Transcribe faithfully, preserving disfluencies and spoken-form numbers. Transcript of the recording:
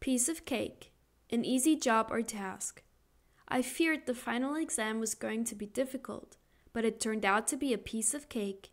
Piece of cake, an easy job or task. I feared the final exam was going to be difficult, but it turned out to be a piece of cake.